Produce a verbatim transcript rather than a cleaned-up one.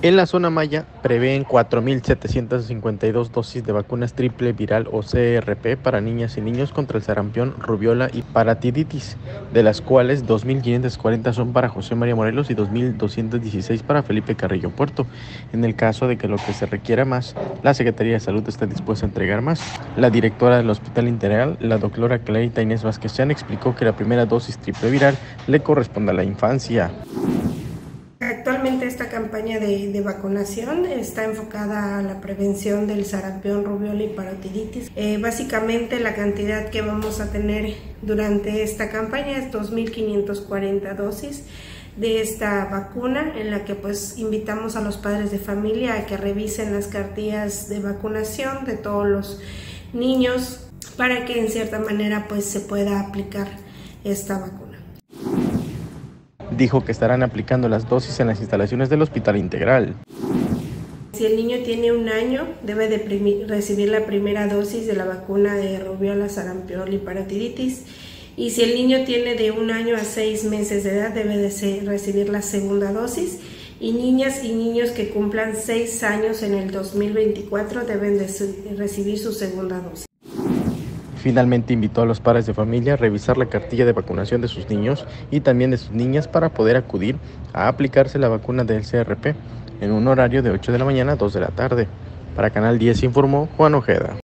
En la zona maya prevén cuatro mil setecientas cincuenta y dos dosis de vacunas triple viral o C R P para niñas y niños contra el sarampión, rubiola y paratiditis, de las cuales dos mil quinientas cuarenta son para José María Morelos y dos mil doscientas dieciséis para Felipe Carrillo Puerto. En el caso de que lo que se requiera más, la Secretaría de Salud está dispuesta a entregar más. La directora del Hospital Integral, la doctora Clarita Inés Vázquez Chan, explicó que la primera dosis triple viral le corresponde a la infancia. Actualmente esta campaña de, de vacunación está enfocada a la prevención del sarampión, rubiola y parotiditis. Eh, básicamente la cantidad que vamos a tener durante esta campaña es dos mil quinientas cuarenta dosis de esta vacuna, en la que pues invitamos a los padres de familia a que revisen las cartillas de vacunación de todos los niños para que en cierta manera pues se pueda aplicar esta vacuna. Dijo que estarán aplicando las dosis en las instalaciones del Hospital Integral. Si el niño tiene un año, debe de recibir la primera dosis de la vacuna de rubiola, sarampión y parotiditis. Y si el niño tiene de un año a seis meses de edad, debe de recibir la segunda dosis. Y niñas y niños que cumplan seis años en el dos mil veinticuatro deben de recibir su segunda dosis. Finalmente invitó a los padres de familia a revisar la cartilla de vacunación de sus niños y también de sus niñas para poder acudir a aplicarse la vacuna del C R P en un horario de ocho de la mañana a dos de la tarde. Para Canal diez informó Juan Ojeda.